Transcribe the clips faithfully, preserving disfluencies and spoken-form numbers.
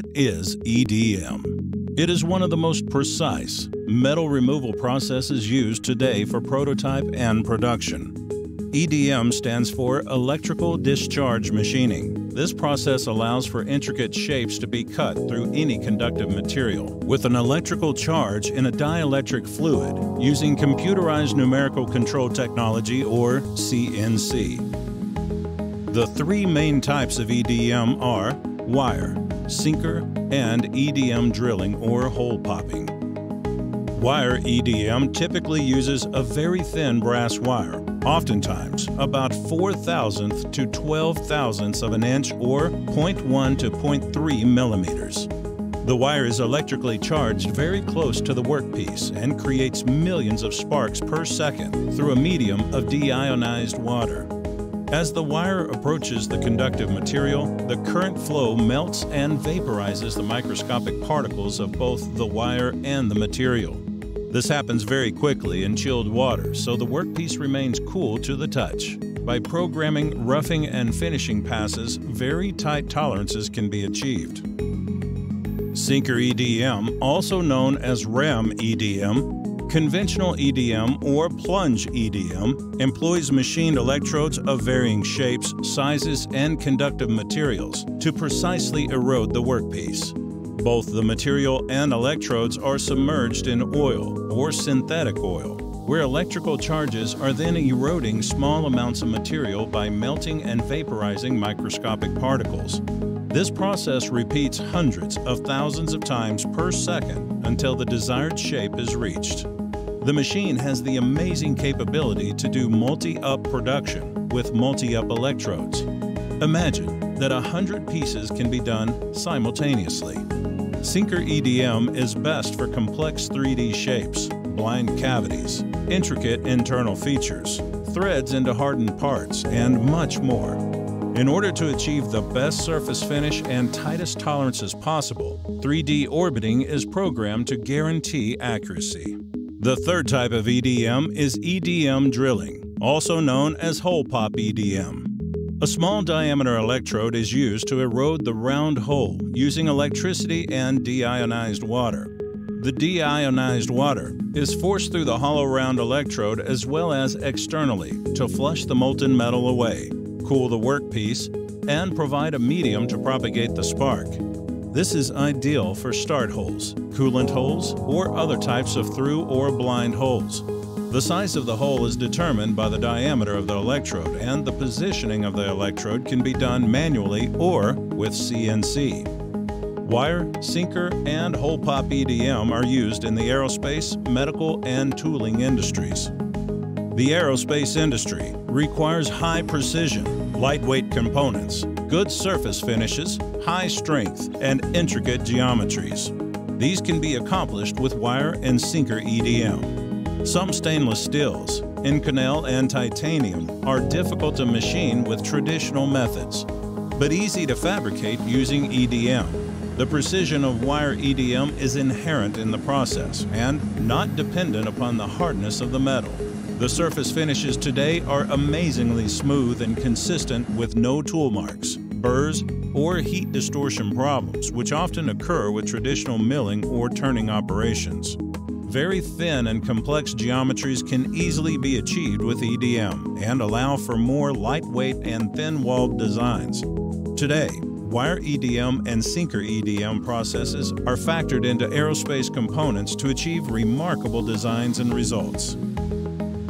What is E D M? It is one of the most precise metal removal processes used today for prototype and production. E D M stands for Electrical Discharge Machining. This process allows for intricate shapes to be cut through any conductive material with an electrical charge in a dielectric fluid using computerized numerical control technology, or C N C. The three main types of E D M are wire, sinker, and E D M drilling or hole popping. Wire E D M typically uses a very thin brass wire, oftentimes about four thousandths to twelve thousandths of an inch, or zero point one to zero point three millimeters. The wire is electrically charged very close to the workpiece and creates millions of sparks per second through a medium of deionized water. As the wire approaches the conductive material, the current flow melts and vaporizes the microscopic particles of both the wire and the material. This happens very quickly in chilled water, so the workpiece remains cool to the touch. By programming, roughing, and finishing passes, very tight tolerances can be achieved. Sinker E D M, also known as RAM E D M, conventional E D M, or plunge E D M, employs machined electrodes of varying shapes, sizes, and conductive materials to precisely erode the workpiece. Both the material and electrodes are submerged in oil or synthetic oil, where electrical charges are then eroding small amounts of material by melting and vaporizing microscopic particles. This process repeats hundreds of thousands of times per second until the desired shape is reached. The machine has the amazing capability to do multi-up production with multi-up electrodes. Imagine that a hundred pieces can be done simultaneously. Sinker E D M is best for complex three D shapes, blind cavities, intricate internal features, threads into hardened parts, and much more. In order to achieve the best surface finish and tightest tolerances possible, three D orbiting is programmed to guarantee accuracy. The third type of E D M is E D M drilling, also known as hole pop E D M. A small diameter electrode is used to erode the round hole using electricity and deionized water. The deionized water is forced through the hollow round electrode as well as externally to flush the molten metal away, cool the workpiece, and provide a medium to propagate the spark. This is ideal for start holes, coolant holes, or other types of through or blind holes. The size of the hole is determined by the diameter of the electrode, and the positioning of the electrode can be done manually or with C N C. Wire, sinker, and hole pop E D M are used in the aerospace, medical, and tooling industries. The aerospace industry requires high precision, lightweight components, good surface finishes, high strength, and intricate geometries. These can be accomplished with wire and sinker E D M. Some stainless steels, Inconel and titanium, are difficult to machine with traditional methods, but easy to fabricate using E D M. The precision of wire E D M is inherent in the process and not dependent upon the hardness of the metal. The surface finishes today are amazingly smooth and consistent, with no tool marks, burrs, or heat distortion problems, which often occur with traditional milling or turning operations. Very thin and complex geometries can easily be achieved with E D M and allow for more lightweight and thin-walled designs. Today, wire E D M and sinker E D M processes are factored into aerospace components to achieve remarkable designs and results.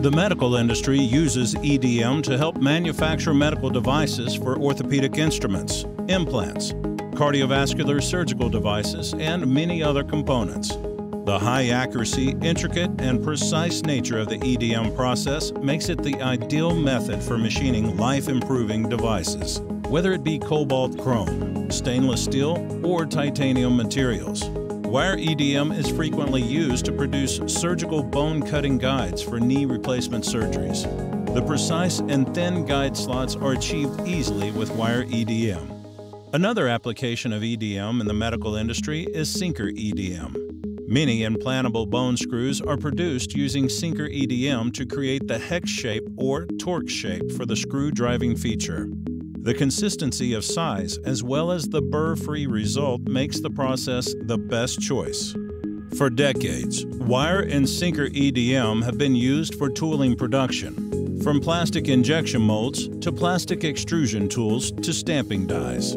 The medical industry uses E D M to help manufacture medical devices for orthopedic instruments, implants, cardiovascular surgical devices, and many other components. The high accuracy, intricate, and precise nature of the E D M process makes it the ideal method for machining life-improving devices, whether it be cobalt chrome, stainless steel, or titanium materials. Wire E D M is frequently used to produce surgical bone cutting guides for knee replacement surgeries. The precise and thin guide slots are achieved easily with wire E D M. Another application of E D M in the medical industry is sinker E D M. Many implantable bone screws are produced using sinker E D M to create the hex shape or torque shape for the screw driving feature. The consistency of size as well as the burr-free result makes the process the best choice. For decades, wire and sinker E D M have been used for tooling production, from plastic injection molds to plastic extrusion tools to stamping dies.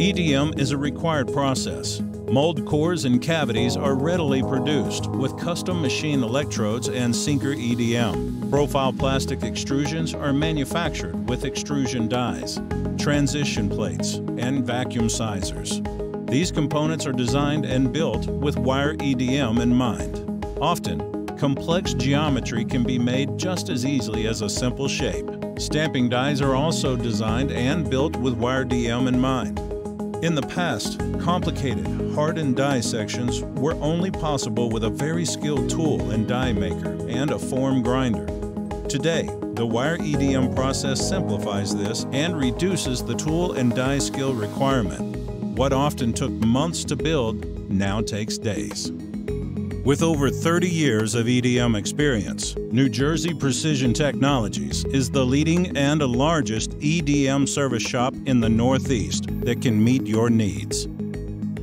E D M is a required process. Mold cores and cavities are readily produced with custom machine electrodes and sinker E D M. Profile plastic extrusions are manufactured with extrusion dies, transition plates, and vacuum sizers. These components are designed and built with wire E D M in mind. Often, complex geometry can be made just as easily as a simple shape. Stamping dies are also designed and built with wire D M in mind. In the past, complicated, hardened die sections were only possible with a very skilled tool and die maker and a form grinder. Today, the wire E D M process simplifies this and reduces the tool and die skill requirement. What often took months to build now takes days. With over thirty years of E D M experience, New Jersey Precision Technologies is the leading and the largest E D M service shop in the Northeast that can meet your needs.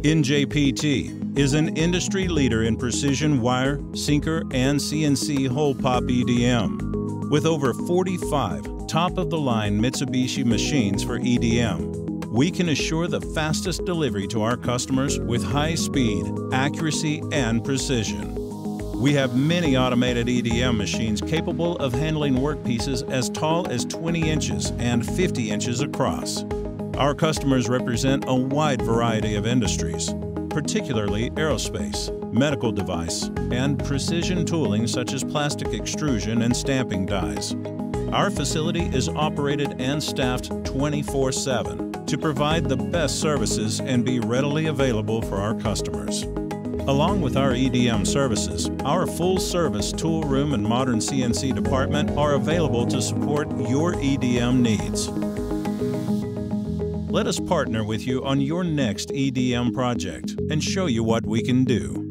N J P T is an industry leader in precision wire, sinker, and C N C hole pop E D M. With over forty-five top-of-the-line Mitsubishi machines for E D M, we can assure the fastest delivery to our customers with high speed, accuracy, and precision. We have many automated E D M machines capable of handling workpieces as tall as twenty inches and fifty inches across. Our customers represent a wide variety of industries, particularly aerospace, medical device, and precision tooling such as plastic extrusion and stamping dies. Our facility is operated and staffed twenty-four seven. To provide the best services and be readily available for our customers. Along with our E D M services, our full-service tool room and modern C N C department are available to support your E D M needs. Let us partner with you on your next E D M project and show you what we can do.